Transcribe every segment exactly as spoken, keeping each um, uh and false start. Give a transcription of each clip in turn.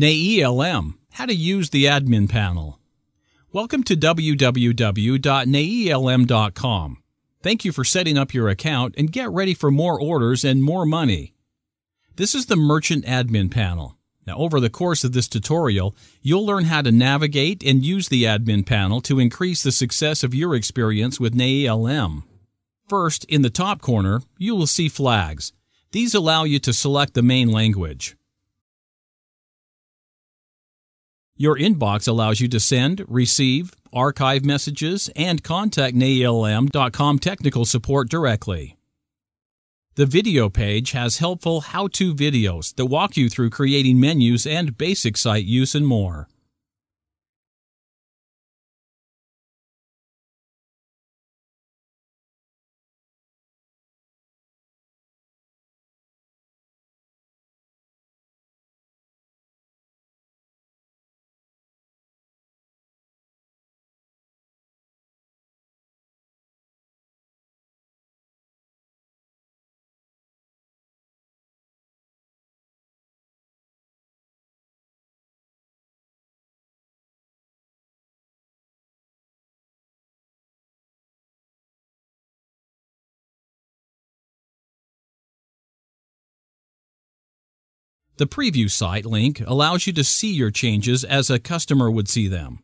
Neyiyelim, how to use the admin panel. Welcome to w w w dot neyiyelim dot com. Thank you for setting up your account and get ready for more orders and more money. This is the merchant admin panel. Now, over the course of this tutorial, you'll learn how to navigate and use the admin panel to increase the success of your experience with Neyiyelim. First, in the top corner, you will see flags. These allow you to select the main language. Your inbox allows you to send, receive, archive messages, and contact Neyiyelim dot com technical support directly. The video page has helpful how-to videos that walk you through creating menus and basic site use and more. The Preview Site link allows you to see your changes as a customer would see them.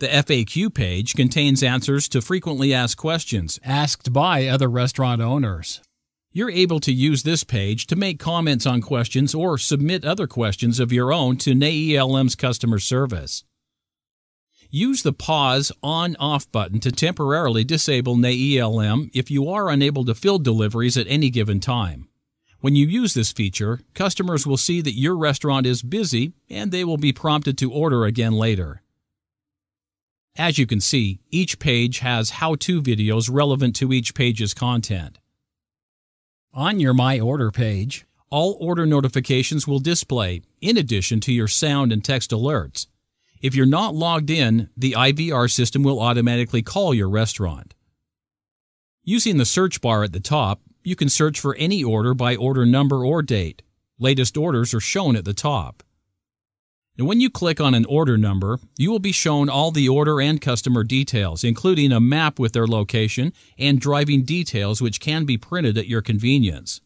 The F A Q page contains answers to frequently asked questions asked by other restaurant owners. You're able to use this page to make comments on questions or submit other questions of your own to Neyiyelim's customer service. Use the pause on-off button to temporarily disable Neyiyelim if you are unable to field deliveries at any given time. When you use this feature, customers will see that your restaurant is busy and they will be prompted to order again later. As you can see, each page has how-to videos relevant to each page's content. On your My Order page, all order notifications will display, in addition to your sound and text alerts. If you're not logged in, the I V R system will automatically call your restaurant. Using the search bar at the top, you can search for any order by order number or date. Latest orders are shown at the top. And when you click on an order number, you will be shown all the order and customer details, including a map with their location and driving details which can be printed at your convenience.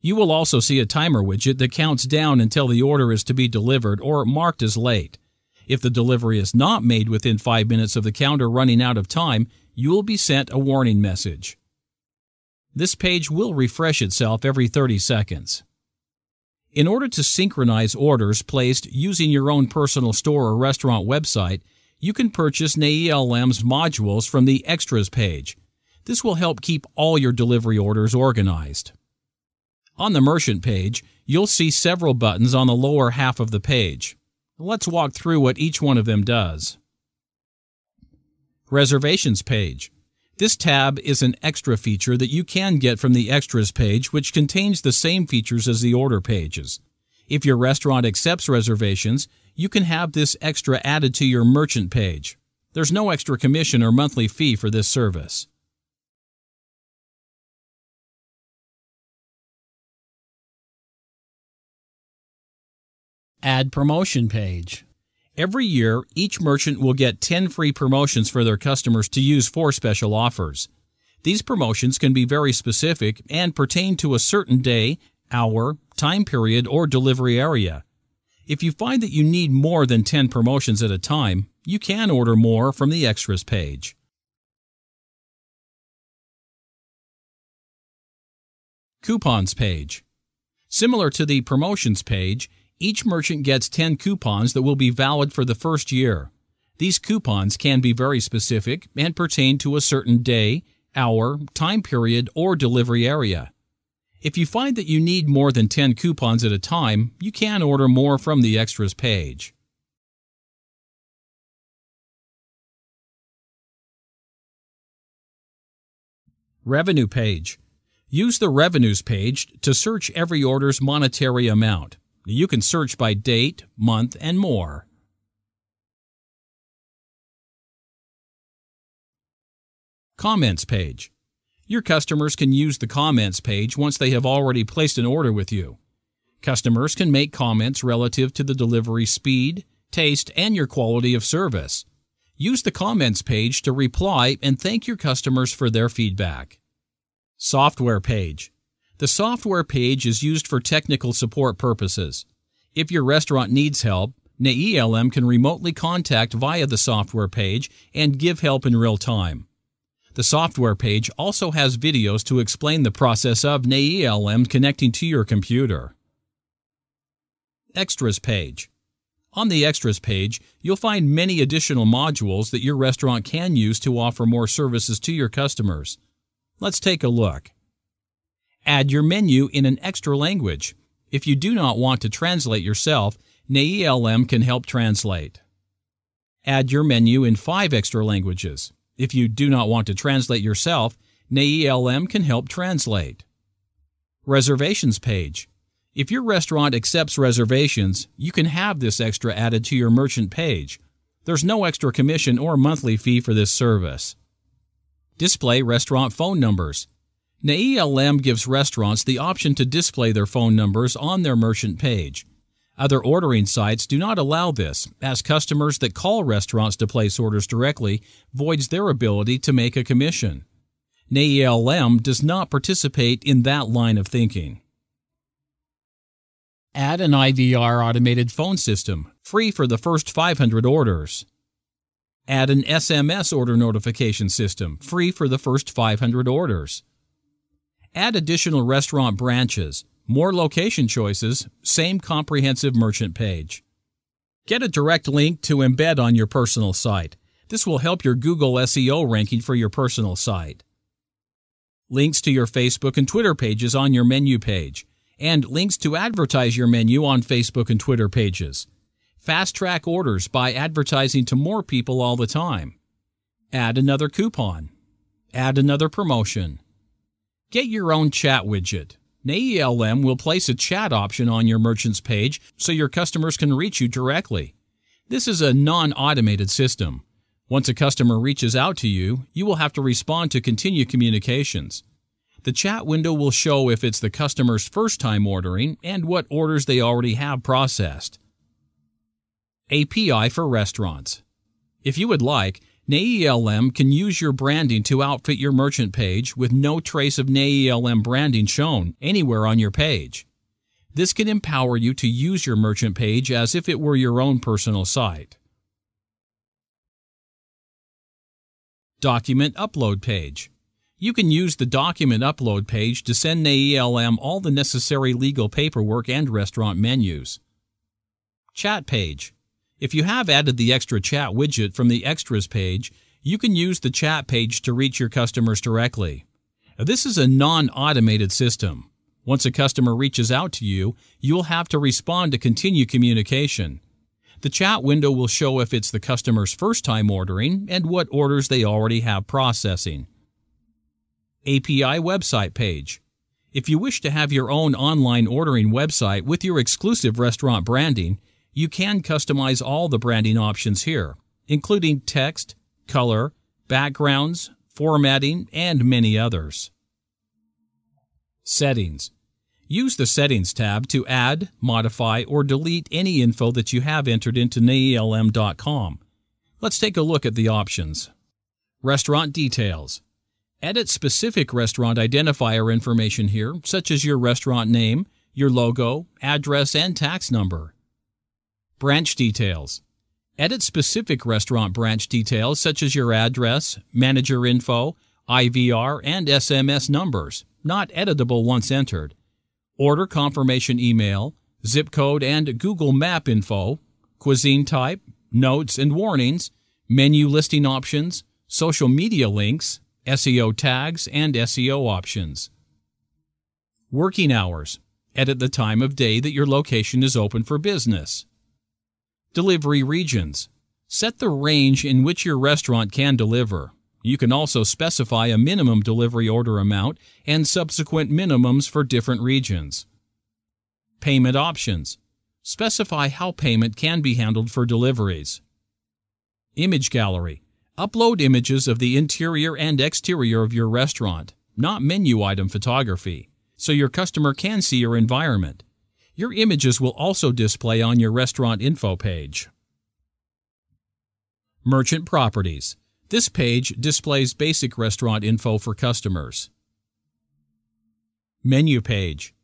You will also see a timer widget that counts down until the order is to be delivered or marked as late. If the delivery is not made within five minutes of the counter running out of time, you will be sent a warning message. This page will refresh itself every thirty seconds. In order to synchronize orders placed using your own personal store or restaurant website, you can purchase Neyiyelim's modules from the Extras page. This will help keep all your delivery orders organized. On the Merchant page, you'll see several buttons on the lower half of the page. Let's walk through what each one of them does. Reservations page. This tab is an extra feature that you can get from the Extras page, which contains the same features as the order pages. If your restaurant accepts reservations, you can have this extra added to your merchant page. There's no extra commission or monthly fee for this service. Add promotion page. Every year, each merchant will get ten free promotions for their customers to use for special offers. These promotions can be very specific and pertain to a certain day, hour, time period, or delivery area. If you find that you need more than ten promotions at a time, you can order more from the Extras page. Coupons page. Similar to the Promotions page, each merchant gets ten coupons that will be valid for the first year. These coupons can be very specific and pertain to a certain day, hour, time period, or delivery area. If you find that you need more than ten coupons at a time, you can order more from the extras page. Revenue page. Use the Revenues page to search every order's monetary amount. You can search by date, month, and more. Comments page. Your customers can use the comments page once they have already placed an order with you. Customers can make comments relative to the delivery speed, taste, and your quality of service. Use the comments page to reply and thank your customers for their feedback. Software page. The software page is used for technical support purposes. If your restaurant needs help, Neyiyelim can remotely contact via the software page and give help in real time. The software page also has videos to explain the process of Neyiyelim connecting to your computer. Extras page. On the Extras page, you'll find many additional modules that your restaurant can use to offer more services to your customers. Let's take a look. Add your menu in an extra language. If you do not want to translate yourself, Neyiyelim can help translate. Add your menu in five extra languages. If you do not want to translate yourself, Neyiyelim can help translate. Reservations page. If your restaurant accepts reservations, you can have this extra added to your merchant page. There's no extra commission or monthly fee for this service. Display restaurant phone numbers. Neyiyelim gives restaurants the option to display their phone numbers on their merchant page. Other ordering sites do not allow this, as customers that call restaurants to place orders directly voids their ability to make a commission. Neyiyelim does not participate in that line of thinking. Add an I V R automated phone system, free for the first five hundred orders. Add an S M S order notification system, free for the first five hundred orders. Add additional restaurant branches, more location choices, same comprehensive merchant page. Get a direct link to embed on your personal site. This will help your Google S E O ranking for your personal site. Links to your Facebook and Twitter pages on your menu page, and links to advertise your menu on Facebook and Twitter pages. Fast-track orders by advertising to more people all the time. Add another coupon. Add another promotion. Get your own chat widget. Neyiyelim will place a chat option on your merchant's page so your customers can reach you directly. This is a non-automated system. Once a customer reaches out to you, you will have to respond to continue communications. The chat window will show if it's the customer's first time ordering and what orders they already have processed. A P I for restaurants. If you would like, Neyiyelim can use your branding to outfit your merchant page with no trace of Neyiyelim branding shown anywhere on your page. This can empower you to use your merchant page as if it were your own personal site. Document upload page. You can use the Document Upload page to send Neyiyelim all the necessary legal paperwork and restaurant menus. Chat page. If you have added the extra chat widget from the Extras page, you can use the chat page to reach your customers directly. This is a non-automated system. Once a customer reaches out to you, you'll have to respond to continue communication. The chat window will show if it's the customer's first time ordering and what orders they already have processing. A P I website page. If you wish to have your own online ordering website with your exclusive restaurant branding, you can customize all the branding options here, including text, color, backgrounds, formatting, and many others. Settings. Use the Settings tab to add, modify, or delete any info that you have entered into Neyiyelim dot com. Let's take a look at the options. Restaurant details. Edit specific restaurant identifier information here, such as your restaurant name, your logo, address, and tax number. Branch details. Edit specific restaurant branch details, such as your address, manager info, I V R, and S M S numbers, not editable once entered. Order confirmation email, zip code and Google Map info, cuisine type, notes and warnings, menu listing options, social media links, S E O tags, and S E O options. Working hours. Edit the time of day that your location is open for business. Delivery regions. Set the range in which your restaurant can deliver. You can also specify a minimum delivery order amount and subsequent minimums for different regions. Payment options. Specify how payment can be handled for deliveries. Image gallery. Upload images of the interior and exterior of your restaurant, not menu item photography, so your customer can see your environment. Your images will also display on your restaurant info page. Merchant properties. This page displays basic restaurant info for customers. Menu page.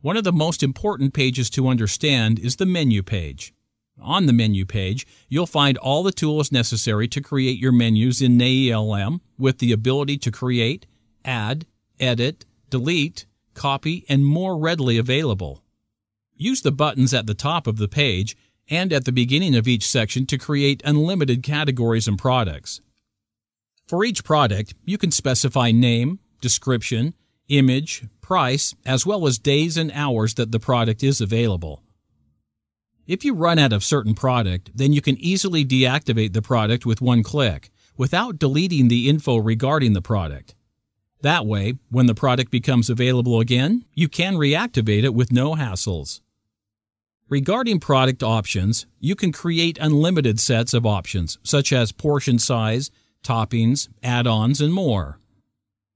One of the most important pages to understand is the menu page. On the menu page, you'll find all the tools necessary to create your menus in Neyiyelim, with the ability to create, add, edit, delete, copy, and more readily available. Use the buttons at the top of the page and at the beginning of each section to create unlimited categories and products. For each product, you can specify name, description, image, price, as well as days and hours that the product is available. If you run out of certain product, then you can easily deactivate the product with one click, without deleting the info regarding the product. That way, when the product becomes available again, you can reactivate it with no hassles. Regarding product options, you can create unlimited sets of options, such as portion size, toppings, add-ons, and more.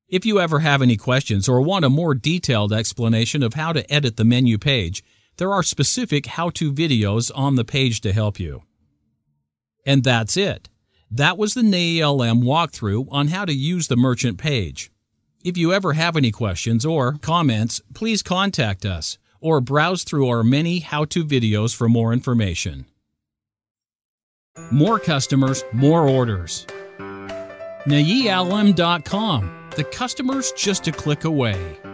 If you ever have any questions or want a more detailed explanation of how to edit the menu page, there are specific how-to videos on the page to help you. And that's it. That was the Neyiyelim walkthrough on how to use the merchant page. If you ever have any questions or comments, please contact us or browse through our many how-to videos for more information. More customers, more orders. Neyiyelim dot com, the customer's just a click away.